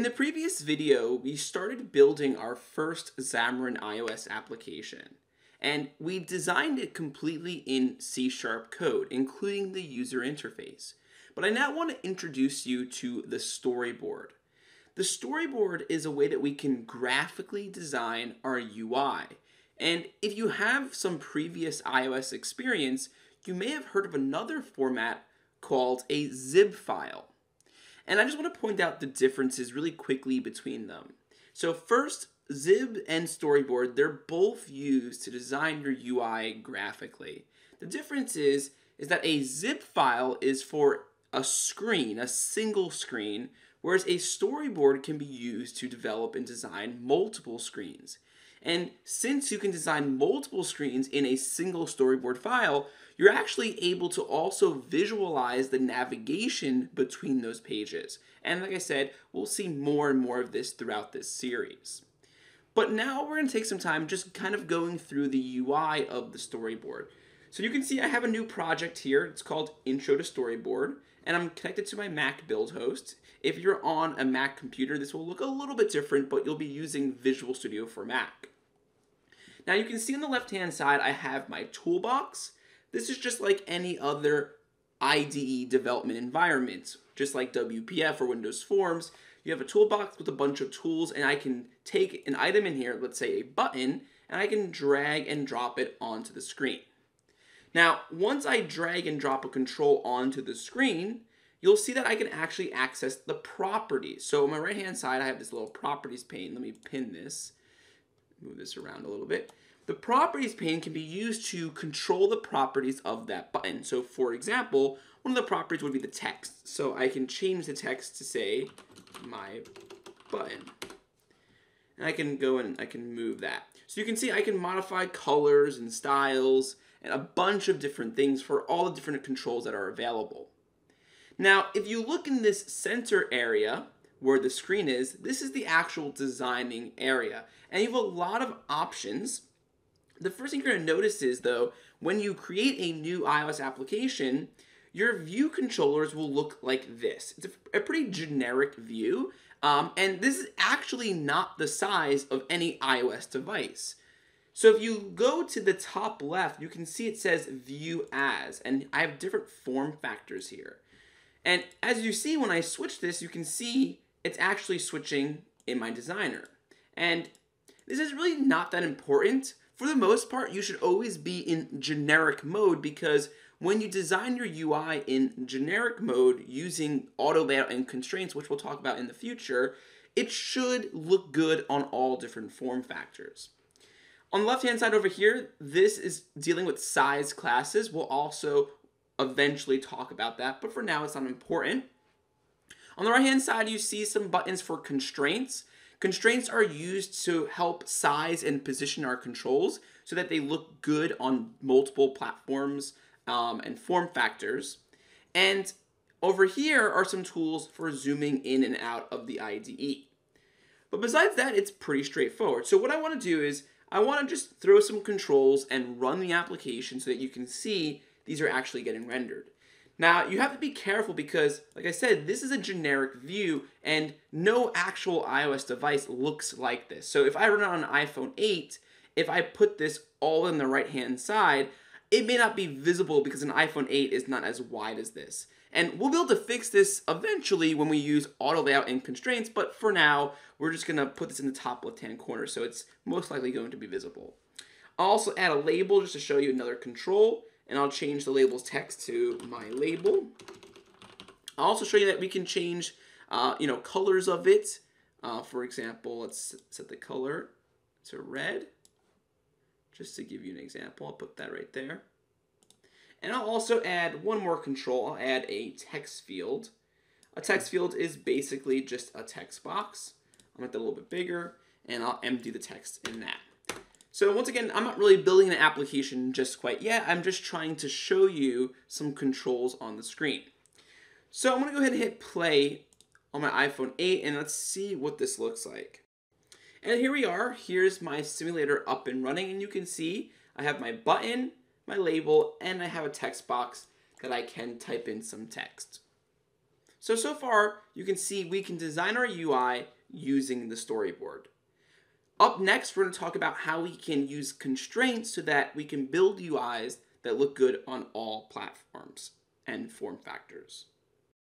In the previous video, we started building our first Xamarin iOS application, and we designed it completely in C# code, including the user interface. But I now want to introduce you to the storyboard. The storyboard is a way that we can graphically design our UI. And if you have some previous iOS experience, you may have heard of another format called a ZIB file. And I just want to point out the differences really quickly between them. So first, ZIB and storyboard, they're both used to design your UI graphically. The difference is that a ZIB file is for a screen, a single screen, whereas a storyboard can be used to develop and design multiple screens. And since you can design multiple screens in a single storyboard file, you're actually able to also visualize the navigation between those pages. And like I said, we'll see more and more of this throughout this series. But now we're going to take some time just kind of going through the UI of the storyboard. So you can see I have a new project here. It's called Intro to Storyboard, and I'm connected to my Mac build host. If you're on a Mac computer, this will look a little bit different, but you'll be using Visual Studio for Mac. Now you can see on the left-hand side, I have my toolbox. This is just like any other IDE development environment, just like WPF or Windows Forms. You have a toolbox with a bunch of tools, and I can take an item in here, let's say a button, and I can drag and drop it onto the screen. Now, once I drag and drop a control onto the screen, you'll see that I can actually access the properties. So on my right-hand side, I have this little properties pane. Let me pin this, move this around a little bit. The properties pane can be used to control the properties of that button. So for example, one of the properties would be the text. So I can change the text to say, my button. And I can go and I can move that. So you can see I can modify colors and styles and a bunch of different things for all the different controls that are available. Now, if you look in this center area where the screen is, this is the actual designing area. And you have a lot of options. The first thing you're going to notice is, though, when you create a new iOS application, your view controllers will look like this. It's a pretty generic view, and this is actually not the size of any iOS device. So if you go to the top left, you can see it says View As, and I have different form factors here. And as you see, when I switch this, you can see it's actually switching in my designer. And this is really not that important. For the most part, you should always be in generic mode, because when you design your UI in generic mode using auto layout and constraints, which we'll talk about in the future, it should look good on all different form factors. On the left-hand side over here, this is dealing with size classes. We'll also eventually talk about that, but for now it's not important. On the right-hand side, you see some buttons for constraints. Constraints are used to help size and position our controls so that they look good on multiple platforms and form factors. And over here are some tools for zooming in and out of the IDE. But besides that, it's pretty straightforward. So what I want to do is I want to just throw some controls and run the application so that you can see these are actually getting rendered. Now, you have to be careful because, like I said, this is a generic view and no actual iOS device looks like this. So if I run it on an iPhone 8, if I put this all in the right-hand side, it may not be visible because an iPhone 8 is not as wide as this. And we'll be able to fix this eventually when we use auto layout and constraints, but for now, we're just gonna put this in the top left-hand corner, so it's most likely going to be visible. I'll also add a label just to show you another control, and I'll change the label's text to my label. I'll also show you that we can change colors of it. For example, let's set the color to red. Just to give you an example, I'll put that right there. And I'll also add one more control. I'll add a text field. A text field is basically just a text box. I'll make that a little bit bigger, and I'll empty the text in that. So once again, I'm not really building an application just quite yet. I'm just trying to show you some controls on the screen. So I'm gonna go ahead and hit play on my iPhone 8, and let's see what this looks like. And here we are. Here's my simulator up and running, and you can see I have my button, my label, and I have a text box that I can type in some text. So far, you can see we can design our UI using the storyboard. Up next, we're going to talk about how we can use constraints so that we can build UIs that look good on all platforms and form factors.